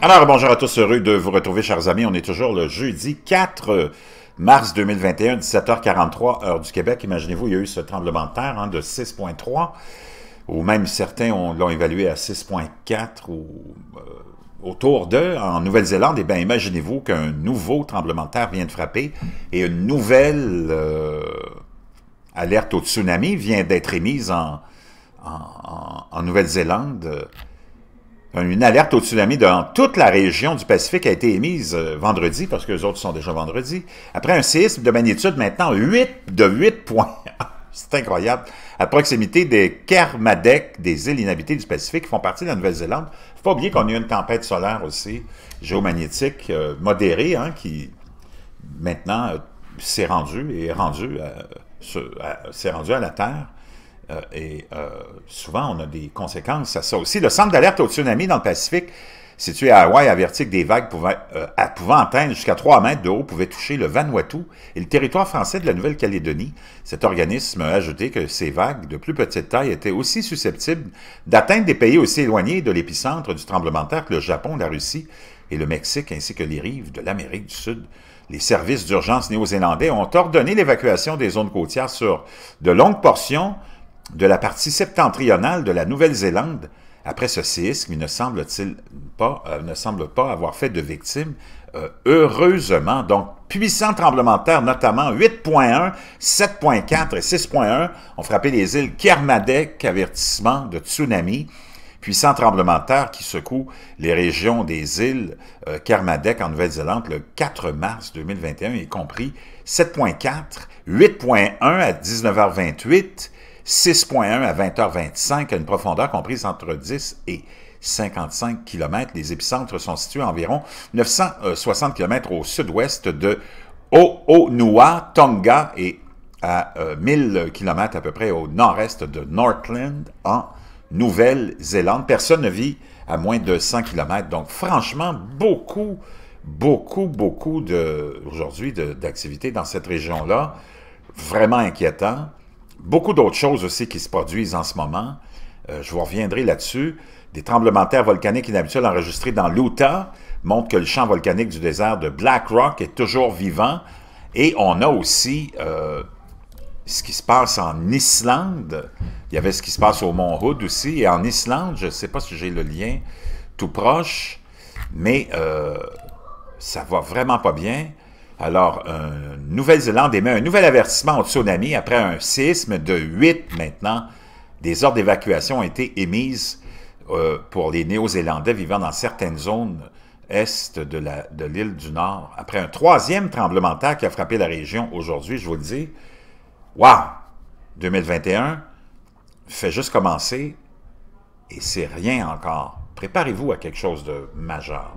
Alors, bonjour à tous, heureux de vous retrouver, chers amis. On est toujours le jeudi 4 mars 2021, 17h43, heure du Québec. Imaginez-vous, il y a eu ce tremblement de terre de 6,3, ou même certains l'ont évalué à 6,4 ou autour d'eux, en Nouvelle-Zélande. Eh bien, imaginez-vous qu'un nouveau tremblement de terre vient de frapper et une nouvelle alerte au tsunami vient d'être émise en Nouvelle-Zélande. Une alerte au tsunami dans toute la région du Pacifique a été émise vendredi, parce que les autres sont déjà vendredi, après un séisme de magnitude maintenant 8.1. C'est incroyable. À proximité des Kermadec, des îles inhabitées du Pacifique, qui font partie de la Nouvelle-Zélande. Il ne faut pas oublier qu'on a eu une tempête solaire aussi, géomagnétique, modérée, qui maintenant s'est rendue et est rendue à la Terre. Souvent, on a des conséquences à ça aussi. Le centre d'alerte au tsunami dans le Pacifique, situé à Hawaï, avertit que des vagues pouvant atteindre jusqu'à 3 mètres de haut pouvaient toucher le Vanuatu et le territoire français de la Nouvelle-Calédonie. Cet organisme a ajouté que ces vagues de plus petite taille étaient aussi susceptibles d'atteindre des pays aussi éloignés de l'épicentre du tremblement de terre que le Japon, la Russie et le Mexique, ainsi que les rives de l'Amérique du Sud. Les services d'urgence néo-zélandais ont ordonné l'évacuation des zones côtières sur de longues portions de la partie septentrionale de la Nouvelle-Zélande. Après ce séisme, il ne semble pas avoir fait de victimes, heureusement. Donc, puissant tremblement de terre, notamment 8.1, 7.4 et 6.1, ont frappé les îles Kermadec, avertissement de tsunami. Puissant tremblement de terre qui secoue les régions des îles Kermadec en Nouvelle-Zélande le 4 mars 2021, y compris 7.4, 8.1 à 19h28, 6.1 à 20h25, à une profondeur comprise entre 10 et 55 km. Les épicentres sont situés à environ 960 km au sud-ouest de O'Onua, Tonga, et à 1000 km à peu près au nord-est de Northland, en Nouvelle-Zélande. Personne ne vit à moins de 100 km. Donc, franchement, beaucoup aujourd'hui d'activités dans cette région-là. Vraiment inquiétant. Beaucoup d'autres choses aussi qui se produisent en ce moment. Je vous reviendrai là-dessus. Des tremblements de terre volcaniques inhabituels enregistrés dans l'Utah montrent que le champ volcanique du désert de Black Rock est toujours vivant. Et on a aussi ce qui se passe en Islande. Il y avait ce qui se passe au Mont Hood aussi. Et en Islande, je ne sais pas si j'ai le lien tout proche, mais ça va vraiment pas bien. Alors, Nouvelle-Zélande émet un nouvel avertissement au tsunami après un séisme de 8 maintenant. Des ordres d'évacuation ont été émises pour les Néo-Zélandais vivant dans certaines zones est de l'île du Nord. Après un troisième tremblement de terre qui a frappé la région aujourd'hui, je vous le dis, waouh! 2021 fait juste commencer et c'est rien encore. Préparez-vous à quelque chose de majeur.